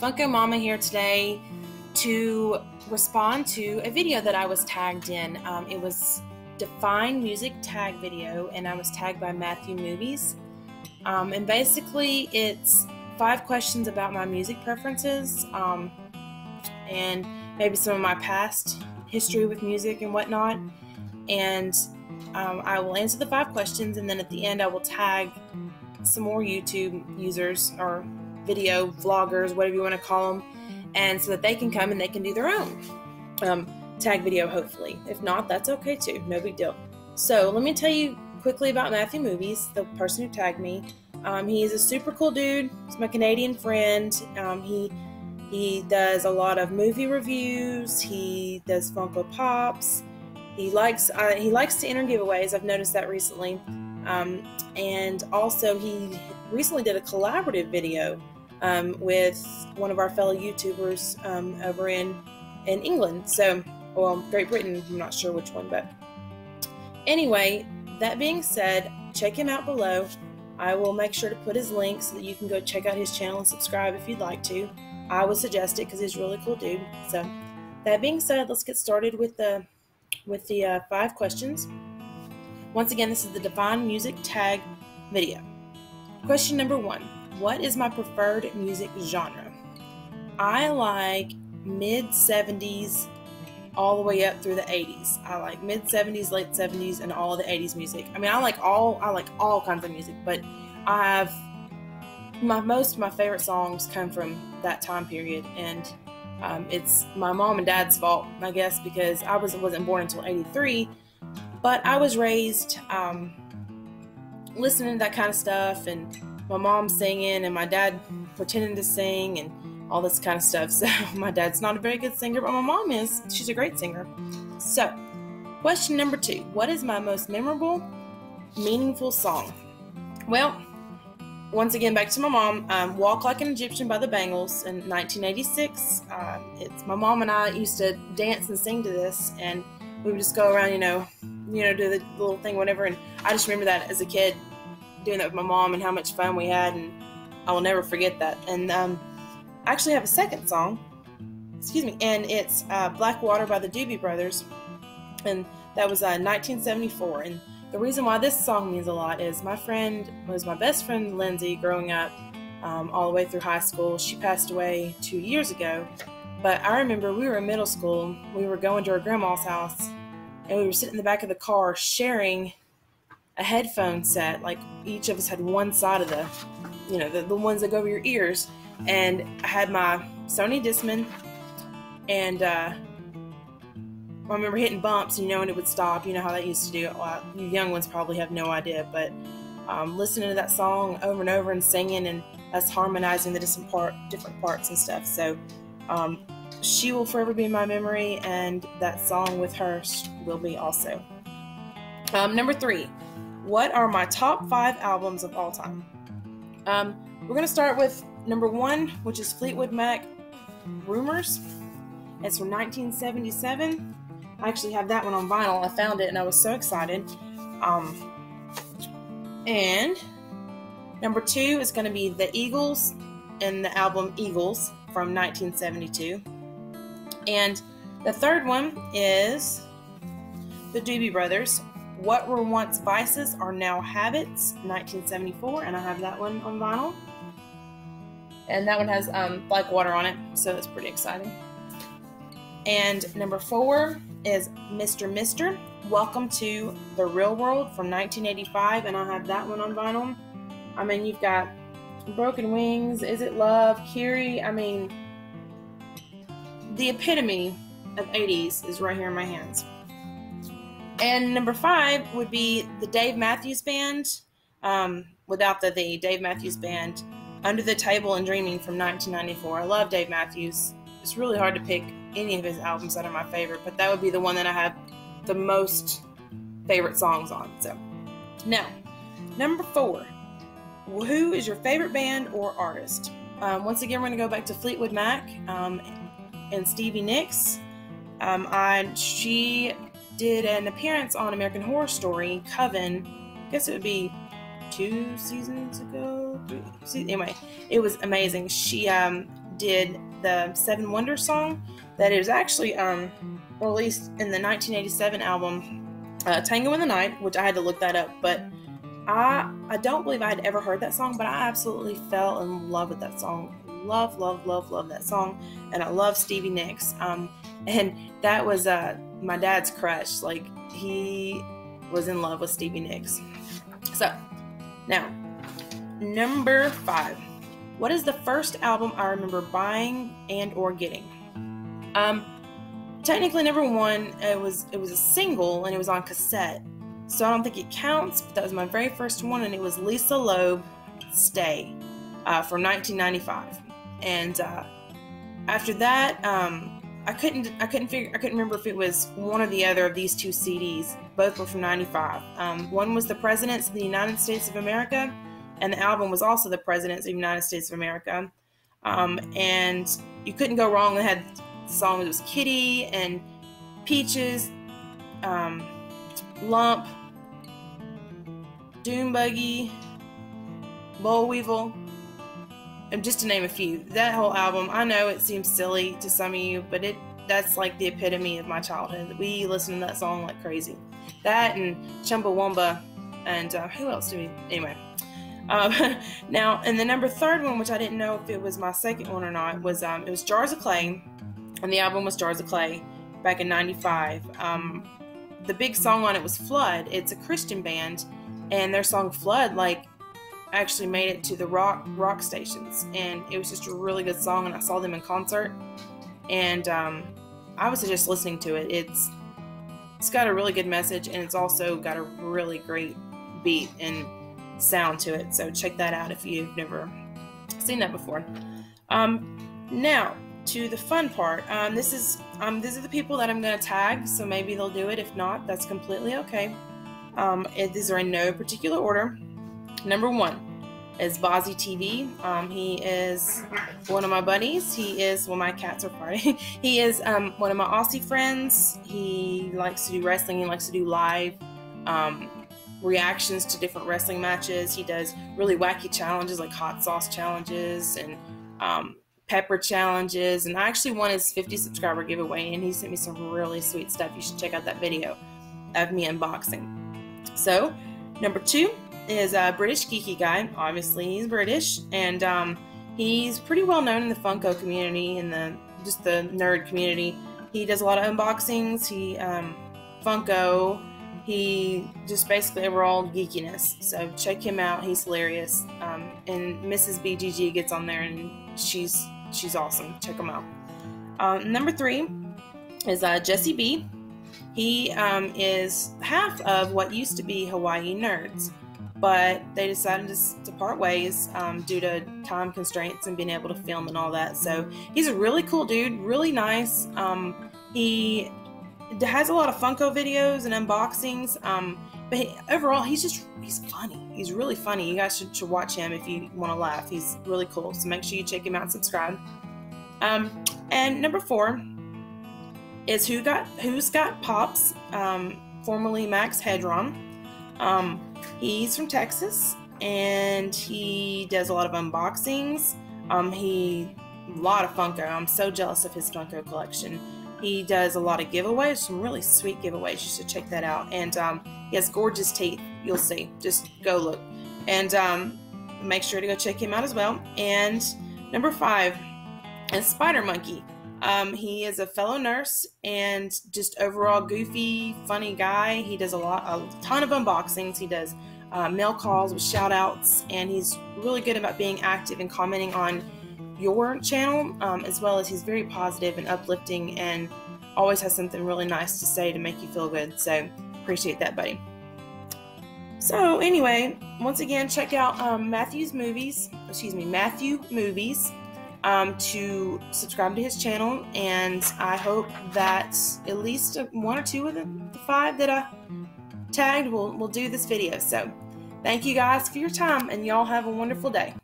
Funko Mama here today to respond to a video that I was tagged in. It was Define Music Tag video, and I was tagged by Matthew Movies. And basically it's 5 questions about my music preferences and maybe some of my past history with music and whatnot. And I will answer the 5 questions, and then at the end I will tag some more YouTube users or video vloggers, whatever you want to call them, and so that they can come and they can do their own tag video, hopefully. If not, that's okay too, no big deal. So let me tell you quickly about Matthew Movies, the person who tagged me. He's a super cool dude. He's my Canadian friend. He does a lot of movie reviews. He does Funko Pops. He likes to enter giveaways. I've noticed that recently. And also he recently did a collaborative video with one of our fellow YouTubers over in England. So, well, Great Britain, I'm not sure which one, but anyway, that being said, check him out below. I will make sure to put his link so that you can go check out his channel and subscribe if you'd like to. I would suggest it because he's a really cool dude. So, that being said, let's get started with the 5 questions. Once again, this is the Define Music Tag video. Question number 1. What is my preferred music genre? I like mid-70s all the way up through the 80s. I like mid-70s, late 70s, and all of the 80s music. I mean, I like all kinds of music, but I have most of my favorite songs come from that time period, and it's my mom and dad's fault, I guess, because I wasn't born until '83, but I was raised listening to that kind of stuff, and my mom singing and my dad pretending to sing and all this kind of stuff. So my dad's not a very good singer, but my mom is. She's a great singer. So question number 2, what is my most memorable, meaningful song? Well, once again, back to my mom, Walk Like an Egyptian by The Bangles in 1986. It's my mom and I used to dance and sing to this, and we would just go around, you know, do the little thing, whatever. And I just remember that as a kid, doing that with my mom and how much fun we had, and I will never forget that. And I actually have a second song, excuse me, and it's Black Water by the Doobie Brothers, and that was 1974. And the reason why this song means a lot is my friend, was my best friend Lindsay growing up, all the way through high school. She passed away 2 years ago, but I remember we were in middle school, we were going to her grandma's house, and we were sitting in the back of the car sharing a headphone set. Like, each of us had one side of the, you know, the ones that go over your ears, and I had my Sony Discman, and I remember hitting bumps, and it would stop. You know how that used to do. Well, you young ones probably have no idea, but listening to that song over and over and singing and us harmonizing the different parts and stuff. So she will forever be in my memory, and that song with her will be also. Number 3, what are my top 5 albums of all time? We're going to start with number 1, which is Fleetwood Mac, Rumours. It's from 1977. I actually have that one on vinyl. I found it and I was so excited. And number 2 is going to be The Eagles and the album Eagles from 1972. And the third one is The Doobie Brothers. What Were Once Vices Are Now Habits, 1974. And I have that one on vinyl. And that one has Black Water on it, so it's pretty exciting. And number 4 is Mr. Mister, Welcome to the Real World from 1985, and I have that one on vinyl. I mean, you've got Broken Wings, Is It Love, Kiri. I mean, the epitome of 80s is right here in my hands. And number 5 would be the Dave Matthews Band, without the "the", Dave Matthews Band, Under the Table and Dreaming from 1994. I love Dave Matthews. It's really hard to pick any of his albums that are my favorite, but that would be the one that I have the most favorite songs on. So now, number 4, who is your favorite band or artist? Once again, we're going to go back to Fleetwood Mac and Stevie Nicks. She did an appearance on American Horror Story, Coven. I guess it would be 2 seasons ago. Anyway, it was amazing. She did the Seven Wonders song that is actually released in the 1987 album Tango in the Night, which I had to look that up, but I don't believe I had ever heard that song, but I absolutely fell in love with that song. Love, love, love, love that song, and I love Stevie Nicks. And that was my dad's crush. Like, he was in love with Stevie Nicks. So, now, number 5. What is the first album I remember buying and or getting? Technically, number 1, it was a single, and it was on cassette. So I don't think it counts, but that was my very first one, and it was Lisa Loeb, Stay, from 1995. And after that, I couldn't remember if it was one or the other of these two CDs. Both were from 95. One was the Presidents of the United States of America, and the album was also the Presidents of the United States of America. And you couldn't go wrong. They had songs. It was Kitty and Peaches, Lump, Doom Buggy, Mole Weevil, and just to name a few. That whole album, I know it seems silly to some of you, but that's like the epitome of my childhood. We listened to that song like crazy. That and Chumbawamba, and who else do we? Anyway. Now, and the third one, which I didn't know if it was my second one or not, was it was Jars of Clay, and the album was Jars of Clay back in 95. The big song on it was Flood. It's a Christian band, and their song Flood, like, actually made it to the rock stations, and it was just a really good song, and I saw them in concert, and I was just listening to it. It's got a really good message, and it's also got a really great beat and sound to it, so check that out if you've never seen that before. Now to the fun part. These are the people that I'm going to tag, so maybe they'll do it. If not, that's completely okay. These are in no particular order. Number 1 is Bozzy TV. He is one of my buddies. He is, well, my cats are partying. He is one of my Aussie friends. He likes to do wrestling. He likes to do live reactions to different wrestling matches. He does really wacky challenges, like hot sauce challenges and pepper challenges, and I actually won his 50 subscriber giveaway, and he sent me some really sweet stuff. You should check out that video of me unboxing. So number 2 is a British geeky guy. Obviously he's British, and he's pretty well known in the Funko community and just the nerd community. He does a lot of unboxings. He Funko. He just basically overall geekiness. So check him out. He's hilarious. And Mrs. BGG gets on there, and she's awesome. Check him out. Number 3 is Jesse B. He is half of what used to be Hawaii Nerds, but they decided to part ways due to time constraints and being able to film and all that. So he's a really cool dude, really nice. He has a lot of Funko videos and unboxings, but overall he's funny. He's really funny. You guys should watch him if you want to laugh. He's really cool, so make sure you check him out and subscribe. And number 4 is Who's Got Pops, formerly Max Headron. He's from Texas, and he does a lot of unboxings. A lot of Funko. I'm so jealous of his Funko collection. He does a lot of giveaways, some really sweet giveaways. You should check that out. And he has gorgeous teeth. You'll see. Just go look. And make sure to go check him out as well. And number 5 is Spider Monkey. He is a fellow nurse and just overall goofy, funny guy. He does a ton of unboxings. He does mail calls with shout outs, and he's really good about being active and commenting on your channel, as well as he's very positive and uplifting and always has something really nice to say to make you feel good. So appreciate that, buddy. So anyway, once again, check out Matthew Movies, to subscribe to his channel, and I hope that at least one or two of the 5 that I tagged will do this video. So thank you guys for your time, and y'all have a wonderful day.